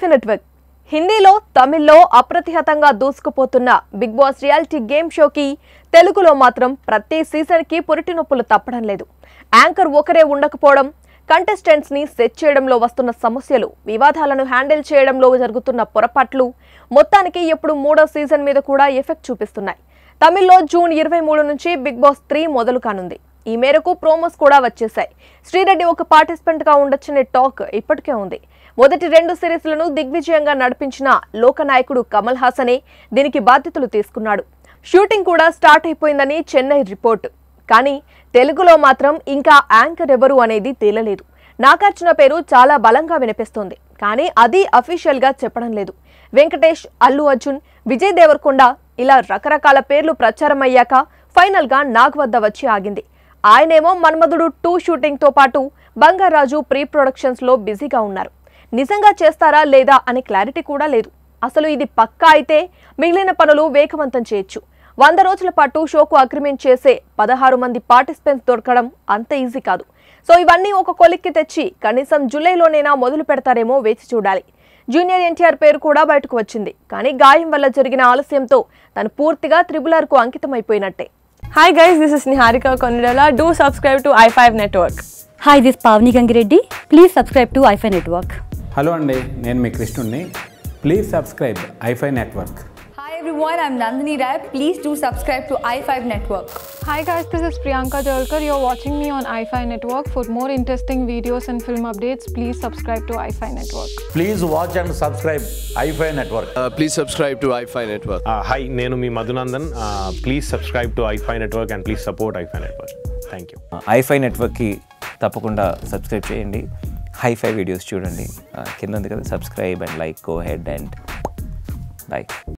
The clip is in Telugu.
ఐఫ్ నెట్వర్క్ హిందీలో తమిళ్లో అప్రతిహతంగా దూసుకుపోతున్న బిగ్ బాస్ రియాలిటీ గేమ్ షోకి తెలుగులో మాత్రం ప్రతి సీజన్కి పురిటి నొప్పులు తప్పడం లేదు. యాంకర్ ఒకరే ఉండకపోవడం, కంటెస్టెంట్స్ని సెట్ చేయడంలో వస్తున్న సమస్యలు, వివాదాలను హ్యాండిల్ చేయడంలో జరుగుతున్న పొరపాట్లు మొత్తానికి ఇప్పుడు మూడో సీజన్ మీద కూడా ఎఫెక్ట్ చూపిస్తున్నాయి. తమిళ్లో జూన్ 23 నుంచి బిగ్ బాస్ 3 మొదలు కానుంది. ఈ మేరకు ప్రోమోస్ కూడా వచ్చేసాయి. శ్రీరెడ్డి ఒక పార్టిసిపెంట్గా ఉండొచ్చనే టాక్ ఇప్పటికే ఉంది. మొదటి 2 సిరీస్లను దిగ్విజయంగా నడిపించిన లోకనాయకుడు కమల్ హాసనే దీనికి బాధ్యతలు తీసుకున్నాడు. షూటింగ్ కూడా స్టార్ట్ అయిపోయిందని చెన్నై రిపోర్ట్. కానీ తెలుగులో మాత్రం ఇంకా యాంకర్ ఎవరు అనేది తేలలేదు. నాగార్జున పేరు చాలా బలంగా వినిపిస్తోంది, కానీ అది అఫీషియల్గా చెప్పడం లేదు. వెంకటేష్, అల్లు అర్జున్, విజయ్ దేవరకొండ ఇలా రకరకాల పేర్లు ప్రచారం అయ్యాక ఫైనల్గా నాగ్ వద్ద వచ్చి ఆగింది. ఆయనేమో మన్మధుడు 2 షూటింగ్తో పాటు బంగారాజు ప్రీ ప్రొడక్షన్స్లో బిజీగా ఉన్నారు. నిజంగా చేస్తారా లేదా అనే క్లారిటీ కూడా లేదు. అసలు ఇది పక్కా అయితే మిగిలిన పనులు వేగవంతం చేయొచ్చు. 100 రోజుల పాటు షోకు అగ్రిమెంట్ చేసే 16 మంది పార్టిసిపెంట్స్ దొరకడం అంత ఈజీ కాదు. సో ఇవన్నీ ఒక కొలిక్కి తెచ్చి కనీసం జూలైలోనైనా మొదలు పెడతారేమో వేచి చూడాలి. జూనియర్ ఎన్టీఆర్ పేరు కూడా బయటకు వచ్చింది, కానీ గాయం వల్ల జరిగిన ఆలస్యంతో తను పూర్తిగా ట్రిబులర్కు అంకితమైపోయినట్టే. Hi guys, this is Niharika Konidela. Do subscribe to i5 Network. Hi, this is Pavani Gangareddi. Please subscribe to i5 Network. Hello andi, nenu Krishnu ni. Please subscribe i5 Network. Hi everyone, I'm Nandini Rai. Please do subscribe to i5 Network. Hi guys, this is Priyanka Jalkar. You're watching me on i5 Network. For more interesting videos and film updates, please subscribe to i5 Network. Please watch and subscribe i5 Network. Please subscribe to i5 Network. Hi, Nenumi Madhunandan. Please subscribe to i5 Network and please support i5 Network. Thank you. i5 Network ki tapakunda subscribe cheyandi. Hi5 videos chudandi. Kinda undi kada subscribe and like. Go ahead and like.